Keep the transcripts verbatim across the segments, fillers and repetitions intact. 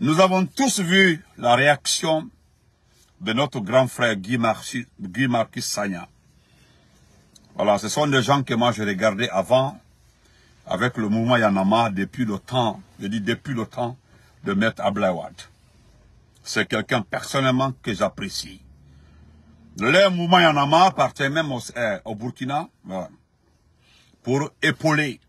Nous avons tous vu la réaction de notre grand frère Guy Marius Sagna. Voilà, ce sont des gens que moi je regardais avant avec le mouvement Yanama depuis le temps, je dis depuis le temps de Maître Ablaïwad. C'est quelqu'un personnellement que j'apprécie. Le mouvement Yanama appartient même au, euh, au Burkina voilà, pour épauler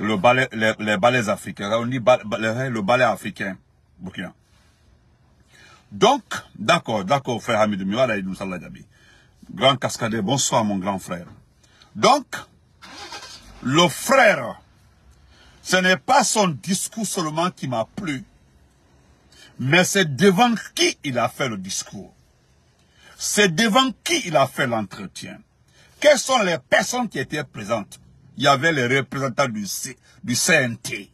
le ballet, les, les ballets africains. On dit ba, le, le ballet africain Burkina. Donc, d'accord, d'accord, frère Hamid Moualaïdou, grand cascadeur, bonsoir mon grand frère. Donc, le frère, ce n'est pas son discours seulement qui m'a plu, mais c'est devant qui il a fait le discours. C'est devant qui il a fait l'entretien. Quelles sont les personnes qui étaient présentes? Il y avait les représentants du, C, du C N T.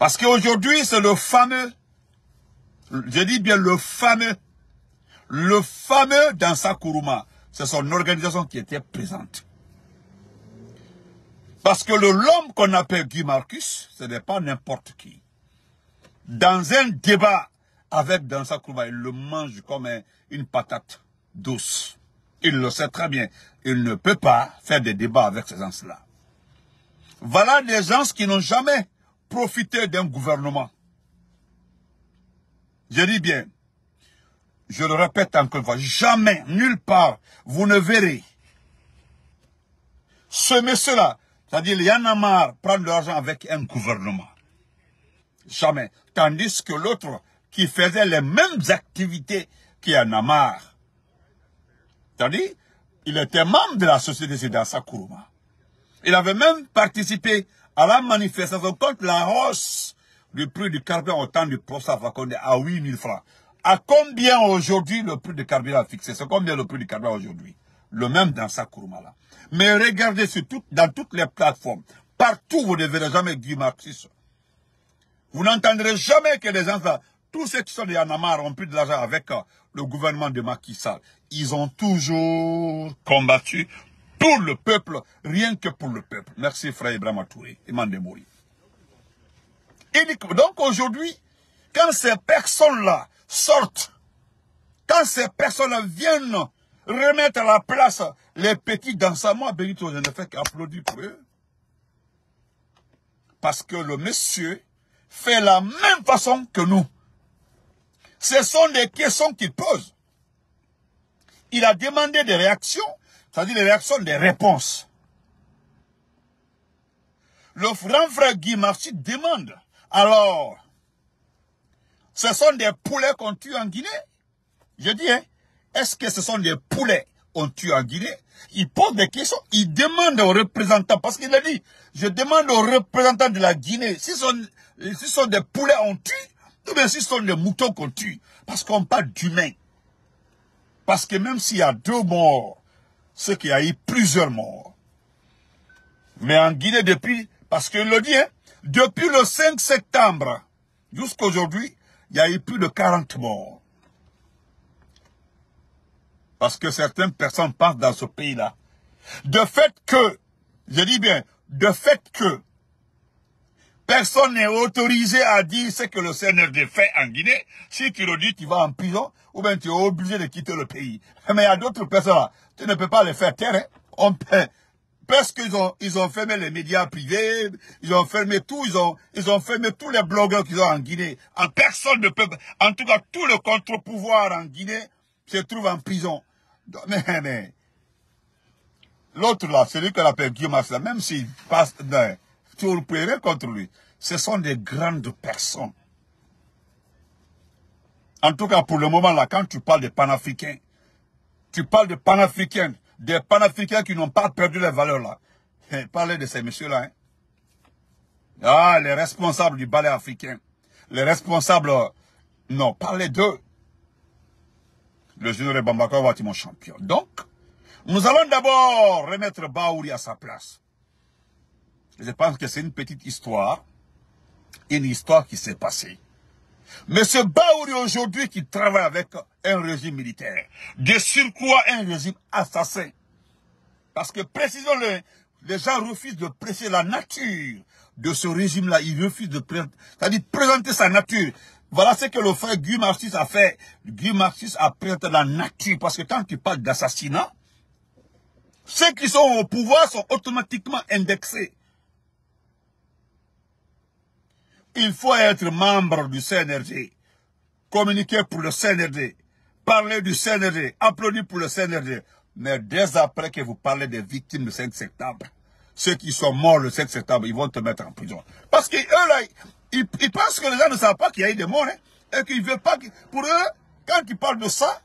Parce qu'aujourd'hui, c'est le fameux, je dis bien le fameux, le fameux Dansa Kourouma, c'est son organisation qui était présente. Parce que l'homme qu'on appelle Guy Marcus, ce n'est pas n'importe qui. Dans un débat avec Dansa Kourouma, il le mange comme un, une patate douce. Il le sait très bien. Il ne peut pas faire des débats avec ces gens-là. Voilà des gens qui n'ont jamais profité d'un gouvernement. Je dis bien, je le répète encore une fois, jamais, nulle part, vous ne verrez ce monsieur-là, c'est-à-dire les Yanamar, prendre l'argent avec un gouvernement. Jamais. Tandis que l'autre qui faisait les mêmes activités qu'Yanamar, c'est-à-dire, il était membre de la société de Dansa Kourouma. Il avait même participé à la manifestation contre la hausse du prix du carburant au temps du professeur Fakonde à huit mille francs. À combien aujourd'hui le prix du carburant a fixé? C'est combien le prix du carburant aujourd'hui? Le même Dansa Kourouma là. Mais regardez sur tout, dans toutes les plateformes, partout vous ne verrez jamais Guy Marxiste. Vous n'entendrez jamais que les gens là, tous ceux qui sont des Yanamar ont pris de l'argent avec uh, le gouvernement de Macky Sall. Ils ont toujours combattu pour le peuple, rien que pour le peuple. Merci frère Ibrahim Atouré et Mandé Mory. Donc aujourd'hui, quand ces personnes-là sortent, quand ces personnes-là viennent remettre à la place les petits danseurs, moi, Benito, je ne fais qu'applaudir pour eux. Parce que le monsieur fait la même façon que nous. Ce sont des questions qu'il pose. Il a demandé des réactions, c'est-à-dire des réactions, des réponses. Le grand frère Guy Marchi demande. Alors, ce sont des poulets qu'on tue en Guinée? Je dis, hein, est-ce que ce sont des poulets qu'on tue en Guinée? Il pose des questions, il demande aux représentants, parce qu'il a dit, je demande aux représentants de la Guinée, si ce sont, si sont des poulets qu'on tue, ou bien si ce sont des moutons qu'on tue, parce qu'on parle d'humains. Parce que même s'il y a deux morts, c'est qu'il y a eu plusieurs morts. Mais en Guinée, depuis, parce qu'il le dit, hein, depuis le cinq septembre jusqu'à aujourd'hui, il y a eu plus de quarante morts. Parce que certaines personnes pensent dans ce pays-là. De fait que, je dis bien, de fait que personne n'est autorisé à dire ce que le C N R D fait en Guinée. Si tu le dis, tu vas en prison ou bien tu es obligé de quitter le pays. Mais il y a d'autres personnes, tu ne peux pas les faire taire. Hein. On peut... Parce qu'ils ont, ils ont fermé les médias privés, ils ont fermé tout, ils ont, ils ont fermé tous les blogueurs qu'ils ont en Guinée. En personne ne peut, en tout cas, tout le contre-pouvoir en Guinée se trouve en prison. Mais, mais, l'autre là, celui qu'on appelle Guillaume Affa, même s'il passe, non, tout le contre lui, ce sont des grandes personnes. En tout cas, pour le moment là, quand tu parles des panafricains, tu parles des panafricains, des panafricains qui n'ont pas perdu les valeurs là. Parlez de ces messieurs-là. Hein. Ah, les responsables du ballet africain. Les responsables, non, parlez d'eux. Le général Bambaka va être mon champion. Donc, nous allons d'abord remettre Bah Oury à sa place. Je pense que c'est une petite histoire, une histoire qui s'est passée. Mais ce Bah Oury aujourd'hui qui travaille avec un régime militaire, de surcroît un régime assassin. Parce que précisons-le, les gens refusent de prêcher la nature de ce régime-là. Ils refusent de pré... c'est-à-dire présenter sa nature. Voilà ce que le frère Guy Marius a fait. Guy Marius a présenté la nature. Parce que quand tu parles d'assassinat, ceux qui sont au pouvoir sont automatiquement indexés. Il faut être membre du C N R D, communiquer pour le C N R D, parler du C N R D, applaudir pour le C N R D. Mais dès après que vous parlez des victimes du cinq septembre, ceux qui sont morts le sept septembre, ils vont te mettre en prison. Parce qu'eux, là, ils, ils pensent que les gens ne savent pas qu'il y a eu des morts, hein, et qu'ils ne veulent pas... Que, pour eux, quand ils parlent de ça,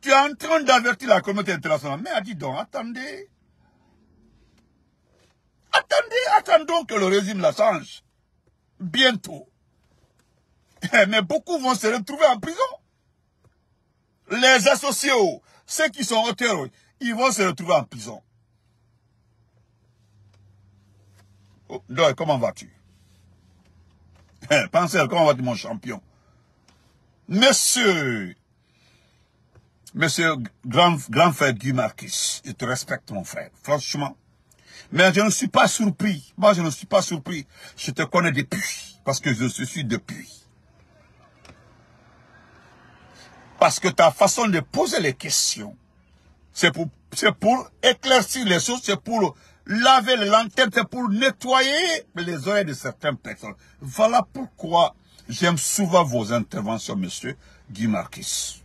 tu es en train d'avertir la communauté internationale. Mais dis donc, attendez. Attendez, attendons que le régime la change. Bientôt. Mais beaucoup vont se retrouver en prison. Les associés, ceux qui sont auteurs, ils vont se retrouver en prison. Oh, donc, comment vas-tu? Pensez, comment vas-tu, mon champion? Monsieur, monsieur grand, grand frère Guy Marius, je te respecte, mon frère, franchement. Mais je ne suis pas surpris. Moi, je ne suis pas surpris. Je te connais depuis. Parce que je suis depuis. Parce que ta façon de poser les questions, c'est pour, c'est pour éclaircir les choses, c'est pour laver les lanternes, c'est pour nettoyer les oreilles de certaines personnes. Voilà pourquoi j'aime souvent vos interventions, monsieur Guy Marius.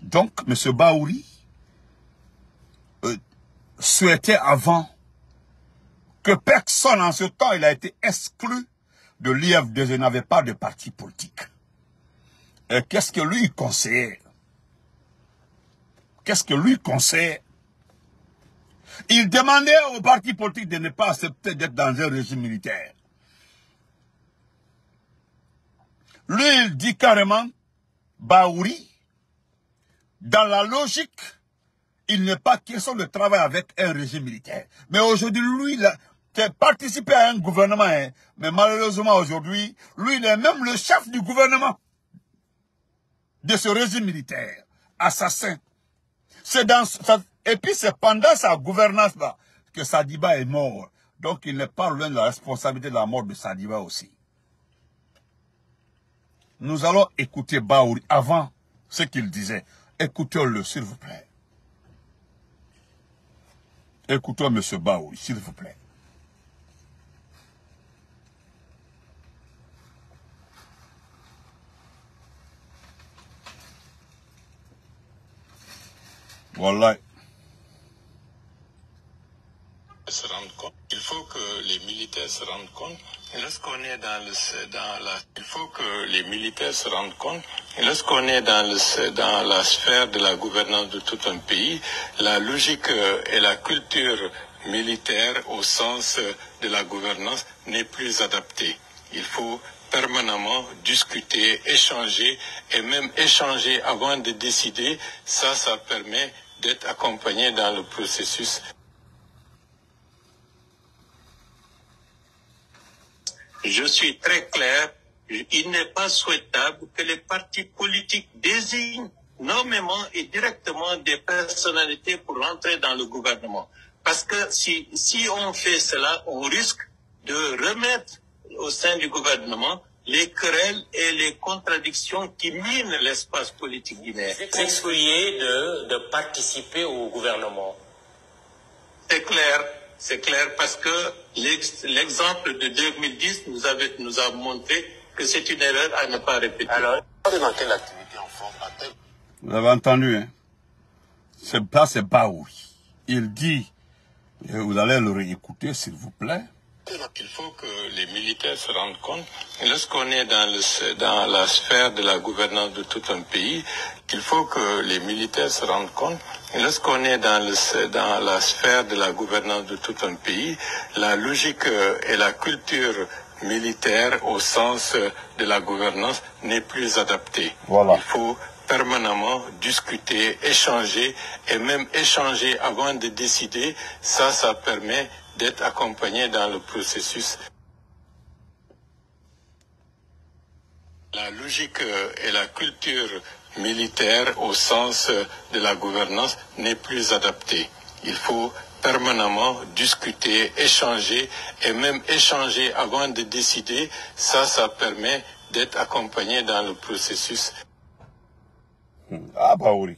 Donc, monsieur Bah Oury, euh, souhaitait avant que personne en ce temps, il a été exclu de l'I F D, je n'avais pas de parti politique. Et qu'est-ce que lui conseillait? Qu'est-ce que lui conseillait? Il demandait aux partis politiques de ne pas accepter d'être dans un régime militaire. Lui, il dit carrément, Bah Oury, dans la logique, il n'est pas question de travailler avec un régime militaire. Mais aujourd'hui, lui, il a participé à un gouvernement. Hein, mais malheureusement, aujourd'hui, lui, il est même le chef du gouvernement de ce régime militaire. Assassin. C'est dans, ça, et puis, c'est pendant sa gouvernance-là que Sadiba est mort. Donc, il n'est pas loin de la responsabilité de la mort de Sadiba aussi. Nous allons écouter Bah Oury avant ce qu'il disait. Écoutez-le, s'il vous plaît. Écoutons M. Bah Oury, s'il vous plaît. Voilà. Se rendre compte. Il faut que les militaires se rendent compte. Lorsqu'on est dans le dans la, il faut que les militaires se rendent compte. Lorsqu'on est dans le dans la sphère de la gouvernance de tout un pays, la logique et la culture militaire au sens de la gouvernance n'est plus adaptée. Il faut permanemment discuter, échanger et même échanger avant de décider. Ça, ça permet d'être accompagné dans le processus. Je suis très clair, il n'est pas souhaitable que les partis politiques désignent nommément et directement des personnalités pour entrer dans le gouvernement. Parce que si, si on fait cela, on risque de remettre au sein du gouvernement les querelles et les contradictions qui minent l'espace politique guinéen. Vous excluez de, de participer au gouvernement. C'est clair. C'est clair parce que l'exemple de deux mille dix nous, avait, nous a montré que c'est une erreur à ne pas répéter. Alors, dans quelle activité en forme à tel... Vous avez entendu, hein? Ce plat, c'est Bah Oury. Il dit, vous allez le réécouter, s'il vous plaît. Il faut que les militaires se rendent compte. Lorsqu'on est dans, le, dans la sphère de la gouvernance de tout un pays, il faut que les militaires se rendent compte. Lorsqu'on est dans, le, dans la sphère de la gouvernance de tout un pays, la logique et la culture militaire au sens de la gouvernance n'est plus adaptée. Voilà. Il faut permanemment discuter, échanger et même échanger avant de décider. Ça, ça permet d'être accompagné dans le processus. La logique et la culture militaire au sens de la gouvernance n'est plus adaptée. Il faut permanemment discuter, échanger et même échanger avant de décider. Ça, ça permet d'être accompagné dans le processus. Ah, Bah Oury.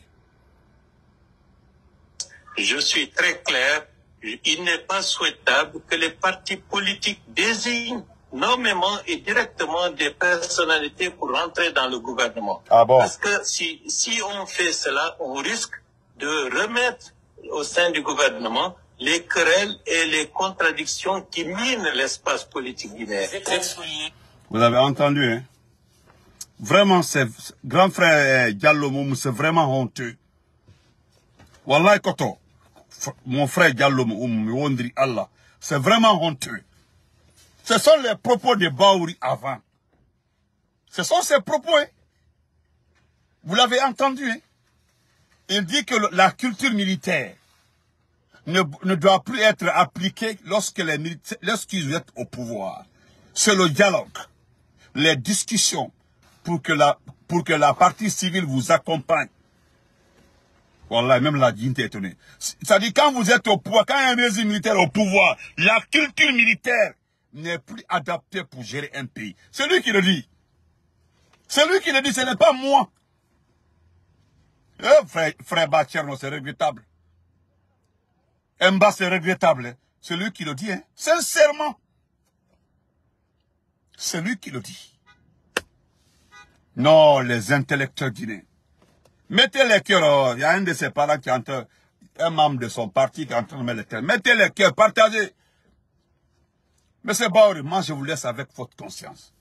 Je suis très clair. Il n'est pas souhaitable que les partis politiques désignent nommément et directement des personnalités pour rentrer dans le gouvernement. Ah bon? Parce que si, si on fait cela, on risque de remettre au sein du gouvernement les querelles et les contradictions qui minent l'espace politique guinéen. Vous avez entendu, hein? Vraiment, c'est grand frère Diallo Moumou, c'est vraiment honteux. Wallahi Koto, mon frère Diallo Moumou, Wondri Allah, c'est vraiment honteux. Ce sont les propos de Bah Oury avant. Ce sont ses propos, hein? Vous l'avez entendu, hein? Il dit que la culture militaire ne, ne doit plus être appliquée lorsque les militaires, lorsqu'ils sont au pouvoir. C'est le dialogue, les discussions pour que la, pour que la partie civile vous accompagne. Voilà, même la dignité est étonnée. C'est-à-dire quand vous êtes au pouvoir, quand il y a un régime militaire au pouvoir, la culture militaire n'est plus adaptée pour gérer un pays. C'est lui qui le dit. C'est lui qui le dit, ce n'est pas moi. Euh, frère, frère Bacherno, c'est regrettable. Mba, c'est regrettable. Hein. C'est lui qui le dit. Hein. Sincèrement. C'est lui qui le dit. Non, les intellectuels guinéens. Mettez les cœurs. Il y a un de ses parents qui est en train, un membre de son parti qui est en train de mettre les cœurs. Mettez les cœurs, partagez. Monsieur Bah Oury, moi je vous laisse avec votre conscience.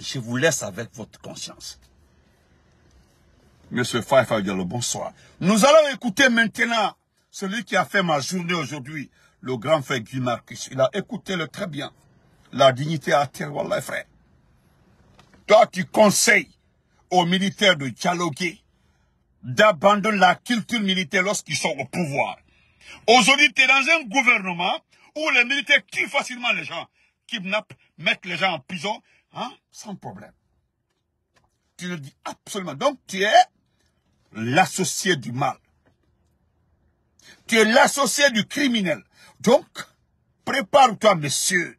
Je vous laisse avec votre conscience. Monsieur Fafa Diallo, bonsoir. Nous allons écouter maintenant celui qui a fait ma journée aujourd'hui, le grand frère Guy Marcus. Il a écouté le très bien. La dignité à terre, wallah, frère. Toi, tu conseilles aux militaires de dialoguer, d'abandonner la culture militaire lorsqu'ils sont au pouvoir. Aujourd'hui, tu es dans un gouvernement où les militaires tuent facilement les gens, kidnappent, mettent les gens en prison, hein, sans problème. Tu le dis absolument. Donc, tu es l'associé du mal. Tu es l'associé du criminel. Donc, prépare-toi, monsieur.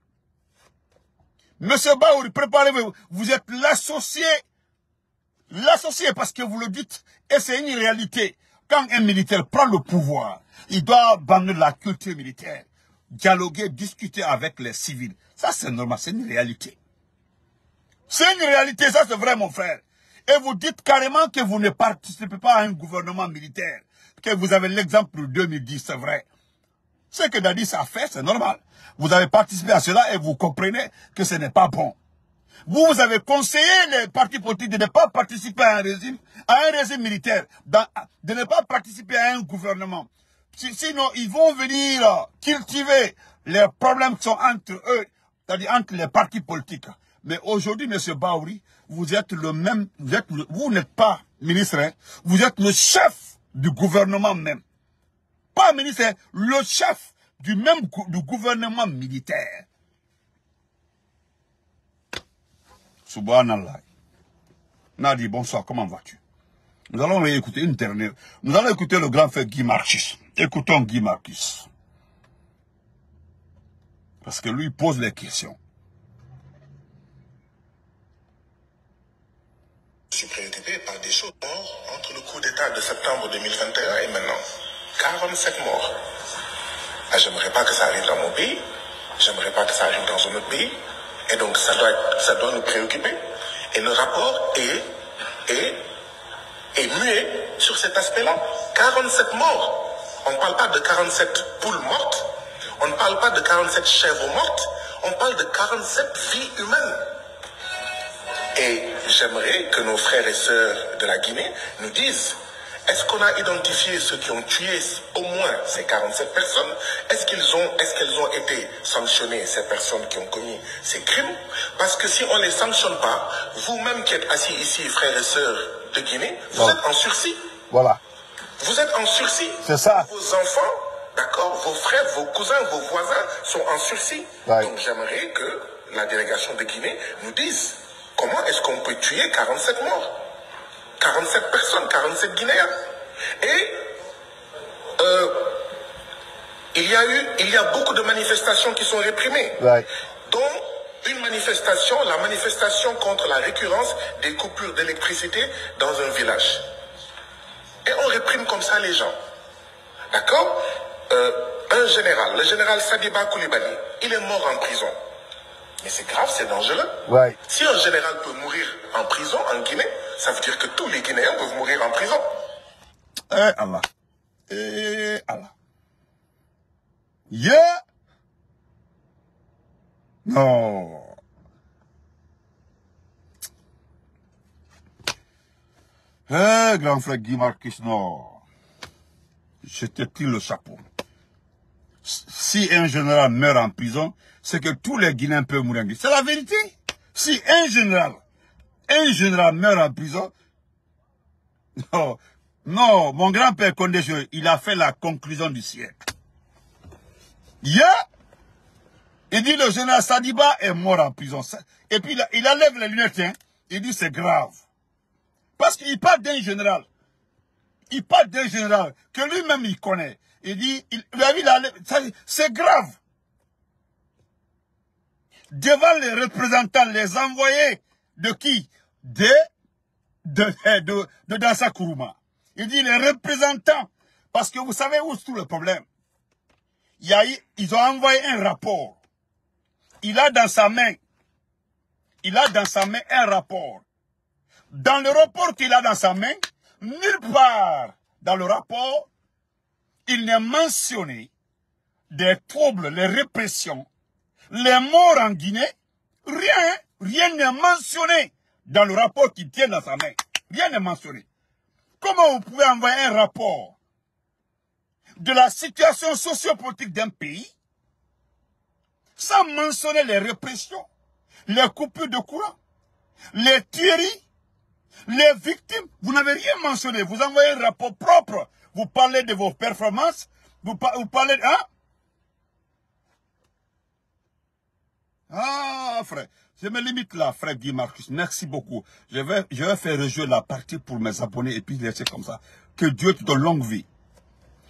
Monsieur Bah Oury, préparez-vous. Vous êtes l'associé. L'associé, parce que vous le dites, et c'est une réalité. Quand un militaire prend le pouvoir, il doit abandonner la culture militaire, dialoguer, discuter avec les civils. Ça, c'est normal, c'est une réalité. C'est une réalité, ça c'est vrai, mon frère. Et vous dites carrément que vous ne participez pas à un gouvernement militaire. Que vous avez l'exemple de deux mille dix, c'est vrai. Ce que Nadis a fait, c'est normal. Vous avez participé à cela et vous comprenez que ce n'est pas bon. Vous, vous avez conseillé les partis politiques de ne pas participer à un régime, à un régime militaire, dans, de ne pas participer à un gouvernement. Sinon, ils vont venir cultiver les problèmes qui sont entre eux, c'est-à-dire entre les partis politiques. Mais aujourd'hui, monsieur Bah Oury, vous êtes le même, vous êtes, vous n'êtes pas ministre, hein, vous êtes le chef du gouvernement même. Pas ministre, hein, le chef du même du gouvernement militaire. Subhanallah. Nadi, bonsoir, comment vas-tu? Nous allons écouter une dernière. Nous allons écouter le grand frère Guy Marcus. Écoutons Guy Marcus. Parce que lui, il pose les questions. Je suis préoccupé par des choses mortes entre le coup d'État de septembre deux mille vingt et un et maintenant. quarante-sept morts. J'aimerais pas que ça arrive dans mon pays. J'aimerais pas que ça arrive dans un autre pays. Et donc, ça doit, être, ça doit nous préoccuper. Et le rapport est, est, est muet sur cet aspect-là. quarante-sept morts. On ne parle pas de quarante-sept poules mortes. On ne parle pas de quarante-sept chèvres mortes. On parle de quarante-sept vies humaines. Et j'aimerais que nos frères et sœurs de la Guinée nous disent, est-ce qu'on a identifié ceux qui ont tué au moins ces quarante-sept personnes? Est-ce qu'ils ont, est-ce qu'elles ont été sanctionnées, ces personnes qui ont commis ces crimes? Parce que si on ne les sanctionne pas, vous-même qui êtes assis ici, frères et sœurs de Guinée, vous voilà. Êtes en sursis. Voilà. Vous êtes en sursis. C'est ça. Vos enfants, d'accord, vos frères, vos cousins, vos voisins sont en sursis. Right. Donc j'aimerais que la délégation de Guinée nous dise, comment est-ce qu'on peut tuer quarante-sept morts, quarante-sept personnes, quarante-sept Guinéens? Et euh, il y a eu, il y a beaucoup de manifestations qui sont réprimées. Right. Donc, une manifestation, la manifestation contre la récurrence des coupures d'électricité dans un village. Et on réprime comme ça les gens. D'accord? euh, Un général, le général Sadiba Koulibaly, il est mort en prison. Mais c'est grave, c'est dangereux. Right. Si un général peut mourir en prison, en Guinée, ça veut dire que tous les Guinéens peuvent mourir en prison. Eh Allah. Eh Allah. Yeah. Non. Eh, grand frère Guy Marius, non. Je te tire le chapeau. Si un général meurt en prison, c'est que tous les Guinéens peuvent mourir en prison. C'est la vérité. Si un général, un général meurt en prison, non, non, mon grand-père Condé, il a fait la conclusion du siècle. Yeah. Il dit le général Sadiba est mort en prison. Et puis il enlève les lunettes, hein. Il dit c'est grave. Parce qu'il parle d'un général. Il parle d'un général que lui-même il connaît. Il dit, il, il c'est grave. Devant les représentants, les envoyés de qui? De, de, de, de, de Dansa Kourouma. Il dit les représentants. Parce que vous savez où se trouve le problème. Il y a, ils ont envoyé un rapport. Il a dans sa main, il a dans sa main un rapport. Dans le rapport qu'il a dans sa main, nulle part dans le rapport, il n'est mentionné des troubles, les répressions, les morts en Guinée. Rien, rien n'est mentionné dans le rapport qu'il tient dans sa main. Rien n'est mentionné. Comment vous pouvez envoyer un rapport de la situation sociopolitique d'un pays sans mentionner les répressions, les coupures de courant, les tueries, les victimes? Vous n'avez rien mentionné. Vous envoyez un rapport propre. Vous parlez de vos performances. Vous, par, vous parlez... Hein? Ah, frère. Je me limite là, frère Guy Marius. Merci beaucoup. Je vais, je vais faire rejouer la partie pour mes abonnés et puis laisser comme ça. Que Dieu te donne longue vie.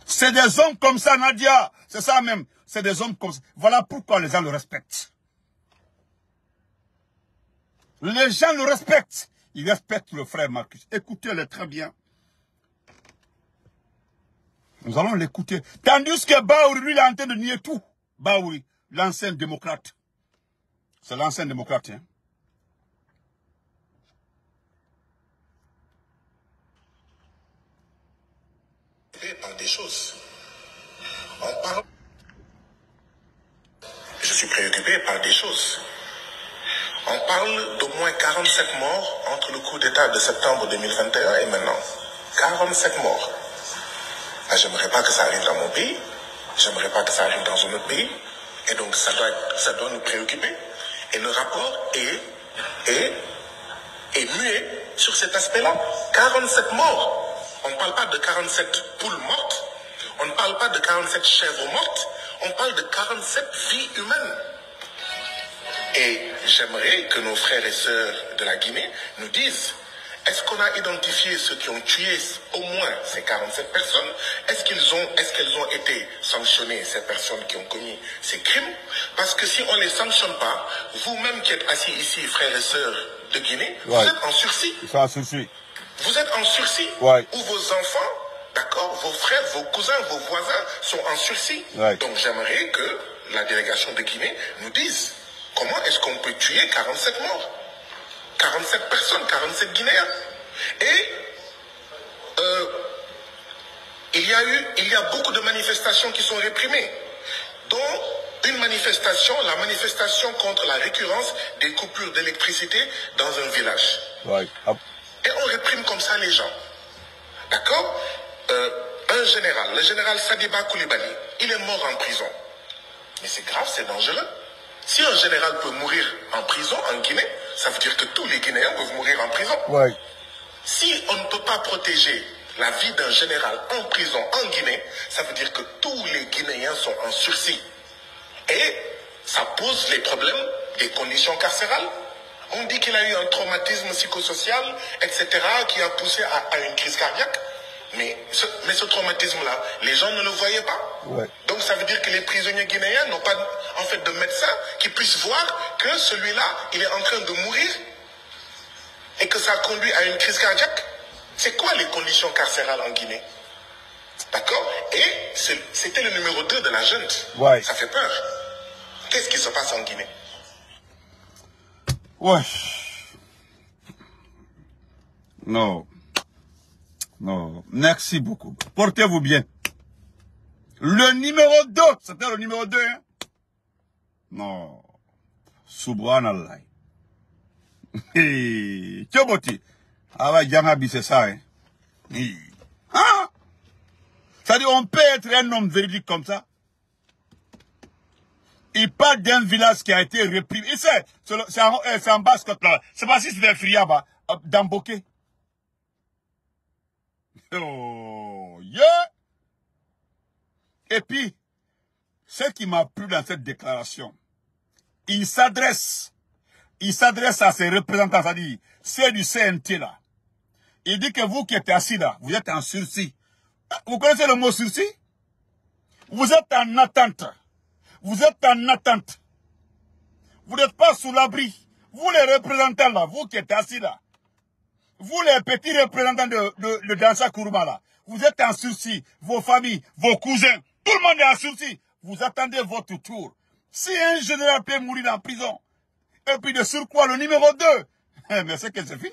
C'est des hommes comme ça, Nadia. C'est ça même. C'est des hommes comme ça. Voilà pourquoi les gens le respectent. Les gens le respectent. Ils respectent le frère Marcus. Écoutez-le très bien. Nous allons l'écouter. Tandis que Bah Oury, lui, il est en train de nier tout. Bah Oury, l'ancien démocrate. C'est l'ancien démocrate, hein. Par des choses. On parle... Je suis préoccupé par des choses. On parle d'au moins quarante-sept morts entre le coup d'État de septembre deux mille vingt et un et maintenant. quarante-sept morts. J'aimerais pas que ça arrive dans mon pays. J'aimerais pas que ça arrive dans un autre pays. Et donc ça doit, ça doit nous préoccuper. Et le rapport est, est, est muet sur cet aspect-là. quarante-sept morts. On ne parle pas de quarante-sept poules mortes, on ne parle pas de quarante-sept chèvres mortes, on parle de quarante-sept vies humaines. Et j'aimerais que nos frères et sœurs de la Guinée nous disent, est-ce qu'on a identifié ceux qui ont tué au moins ces quarante-sept personnes? Est-ce qu'ils ont, est-ce qu'elles ont été sanctionnées, ces personnes qui ont commis ces crimes? Parce que si on ne les sanctionne pas, vous-même qui êtes assis ici, frères et sœurs de Guinée, ouais. Vous êtes en sursis. Ils sont en sursis. Vous êtes en sursis, ouais. Ou vos enfants, d'accord, vos frères, vos cousins, vos voisins sont en sursis. Ouais. Donc j'aimerais que la délégation de Guinée nous dise comment est-ce qu'on peut tuer quarante-sept morts, quarante-sept personnes, quarante-sept Guinéens. Et euh, il y a eu, il y a beaucoup de manifestations qui sont réprimées, dont une manifestation, la manifestation contre la récurrence des coupures d'électricité dans un village. Ouais. Et on réprime comme ça les gens. D'accord? euh, Un général, le général Sadiba Koulibaly, il est mort en prison. Mais c'est grave, c'est dangereux. Si un général peut mourir en prison en Guinée, ça veut dire que tous les Guinéens peuvent mourir en prison. Ouais. Si on ne peut pas protéger la vie d'un général en prison en Guinée, ça veut dire que tous les Guinéens sont en sursis. Et ça pose les problèmes des conditions carcérales. On dit qu'il a eu un traumatisme psychosocial, et cetera, qui a poussé à, à une crise cardiaque. Mais ce, mais ce traumatisme-là, les gens ne le voyaient pas. Ouais. Donc Donc ça veut dire que les prisonniers guinéens n'ont pas en fait de médecin qui puisse voir que celui-là, il est en train de mourir et que ça conduit à une crise cardiaque. C'est quoi les conditions carcérales en Guinée? D'accord? Et c'était le numéro deux de la junte. Ouais. Ça fait peur. Qu'est-ce qui se passe en Guinée? Ouais. Non. Non. Merci beaucoup. Portez-vous bien. Le numéro deux. C'était le numéro deux. Hein? Non. Subhanallah. Hé. Tchoboti. Ah ouais, Yangabi, c'est ça. Hein? Ah. C'est-à-dire, on peut être un homme véridique comme ça. Il part d'un village qui a été repris. Et c'est, c'est en, en Basse-Côte là. C'est pas si c'était Friaba, d'Amboké. Oh, yeah! Et puis, ce qui m'a plu dans cette déclaration, il s'adresse, il s'adresse à ses représentants, c'est-à-dire ceux du C N T là. Il dit que vous qui êtes assis là, vous êtes en sursis. Vous connaissez le mot sursis? Vous êtes en attente. Vous êtes en attente. Vous n'êtes pas sous l'abri. Vous les représentants là, vous qui êtes assis là. Vous les petits représentants de, de, de Dansa Kourouma là. Vous êtes en sursis. Vos familles, vos cousins, tout le monde est en sursis. Vous attendez votre tour. Si un général peut mourir en prison, et puis de surcroît le numéro deux, eh, mais c'est que c'est fini.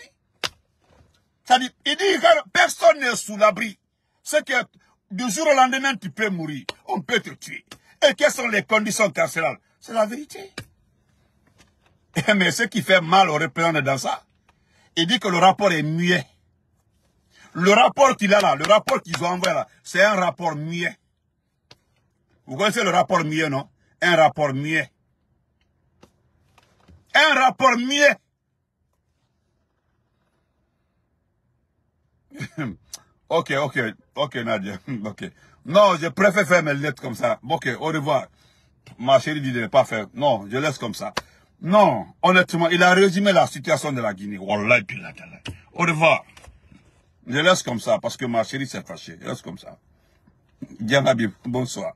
Ça dit, il dit que personne n'est sous l'abri. C'est que du jour au lendemain, tu peux mourir. On peut te tuer. Et quelles sont les conditions carcérales? C'est la vérité. Mais ce qui fait mal aux représentants dans ça, il dit que le rapport est muet. Le rapport qu'il a là, le rapport qu'ils ont envoyé là, c'est un rapport muet. Vous connaissez le rapport muet, non? Un rapport muet. Un rapport muet. Ok, ok, ok, Nadia. Ok. Non, je préfère faire mes lettres comme ça. Ok, au revoir. Ma chérie dit de ne pas faire. Non, je laisse comme ça. Non, honnêtement, il a résumé la situation de la Guinée. Wallah, au revoir. Je laisse comme ça, parce que ma chérie s'est fâchée. Je laisse comme ça. Dianabi, bonsoir.